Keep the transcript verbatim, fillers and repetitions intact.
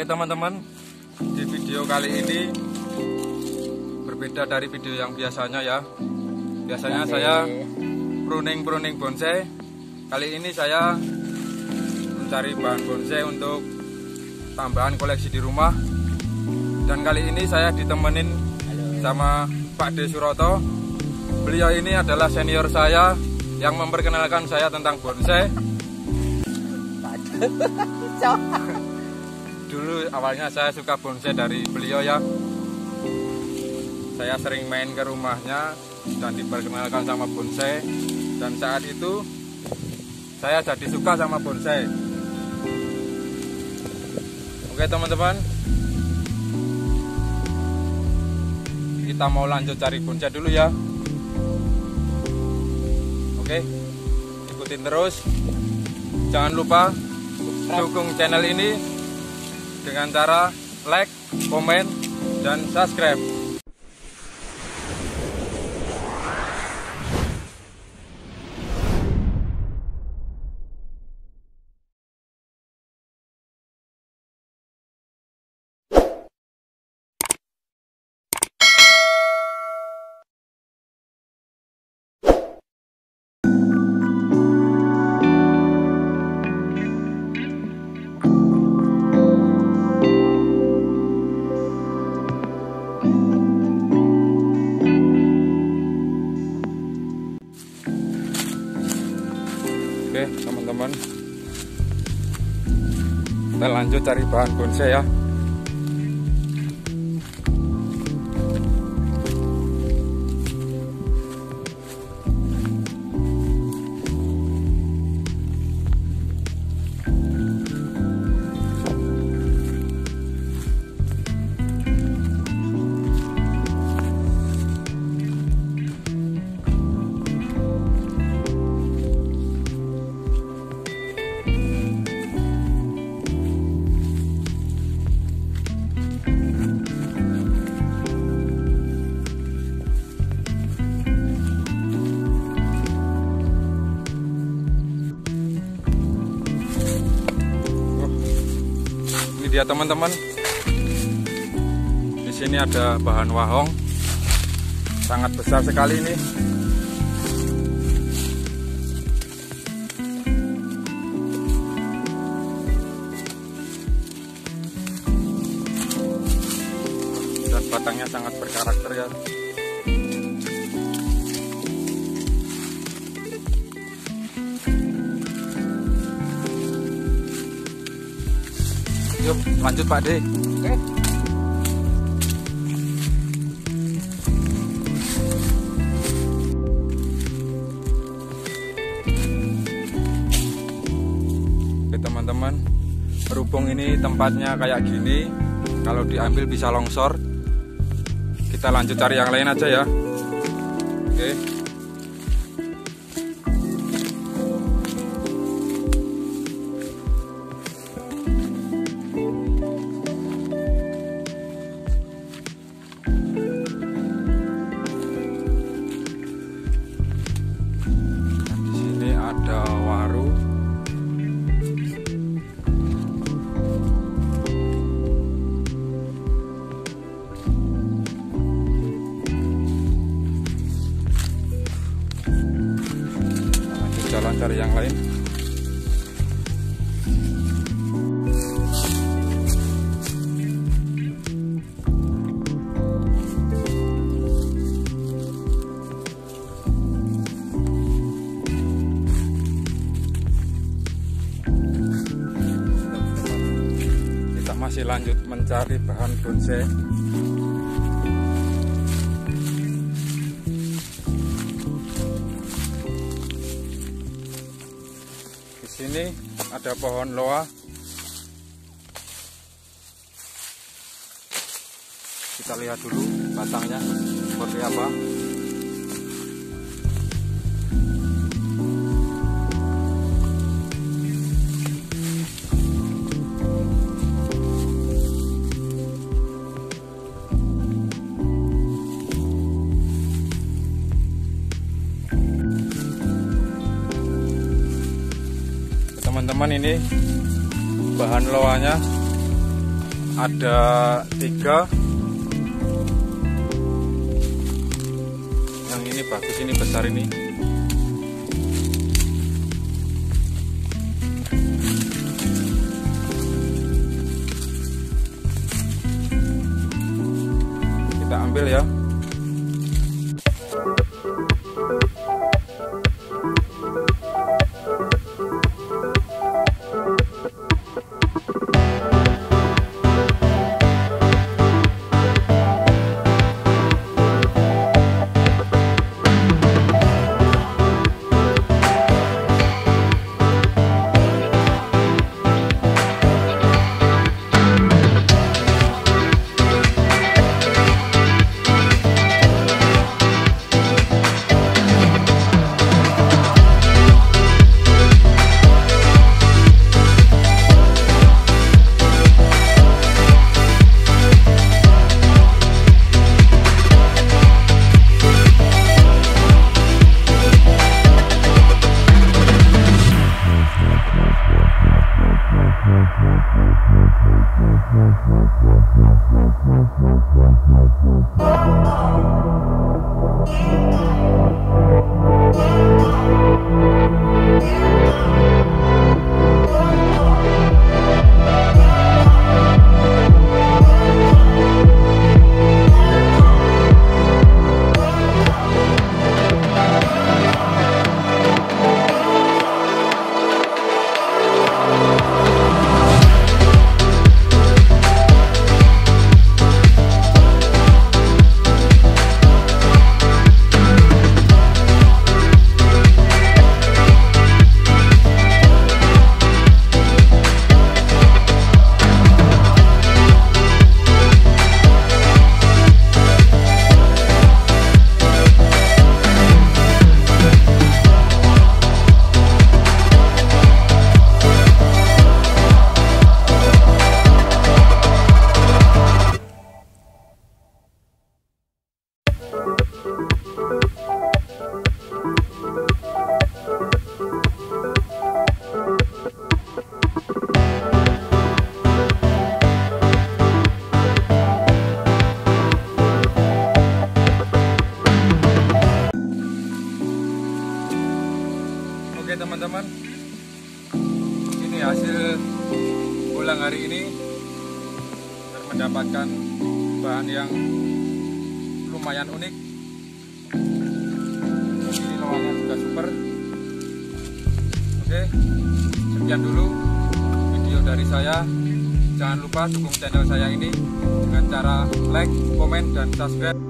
Oke teman-teman, di video kali ini berbeda dari video yang biasanya ya. Biasanya saya pruning-pruning bonsai. Kali ini saya mencari bahan bonsai untuk tambahan koleksi di rumah. Dan kali ini saya ditemenin sama Pak De Suroto. Beliau ini adalah senior saya yang memperkenalkan saya tentang bonsai. Dulu awalnya saya suka bonsai dari beliau ya. Saya sering main ke rumahnya dan diperkenalkan sama bonsai. Dan saat itu saya jadi suka sama bonsai. Oke teman-teman, kita mau lanjut cari bonsai dulu ya. Oke, ikutin terus. Jangan lupa dukung channel ini dengan cara like, komen, dan subscribe. Oke teman-teman, kita lanjut cari bahan bonsai ya. Ya teman-teman, di sini ada bahan wahong, sangat besar sekali ini. Dan batangnya sangat berkarakter ya. Yuk, lanjut Pak De. Oke. Oke teman-teman, berhubung ini tempatnya kayak gini, kalau diambil bisa longsor. Kita lanjut cari yang lain aja ya. Oke. Ada waru. Lanjut jalan cari yang lain. Masih lanjut mencari bahan bonsai. Di sini ada pohon loa. Kita lihat dulu batangnya seperti apa. Teman-teman, ini bahan loanya ada tiga. Yang ini bagus, ini besar ini. Kita ambil ya. Oke teman-teman, ini hasil ulang hari ini, mendapatkan bahan yang lumayan unik. Ini loanya juga super. Oke, sekian dulu video dari saya. Jangan lupa dukung channel saya ini dengan cara like, komen, dan subscribe.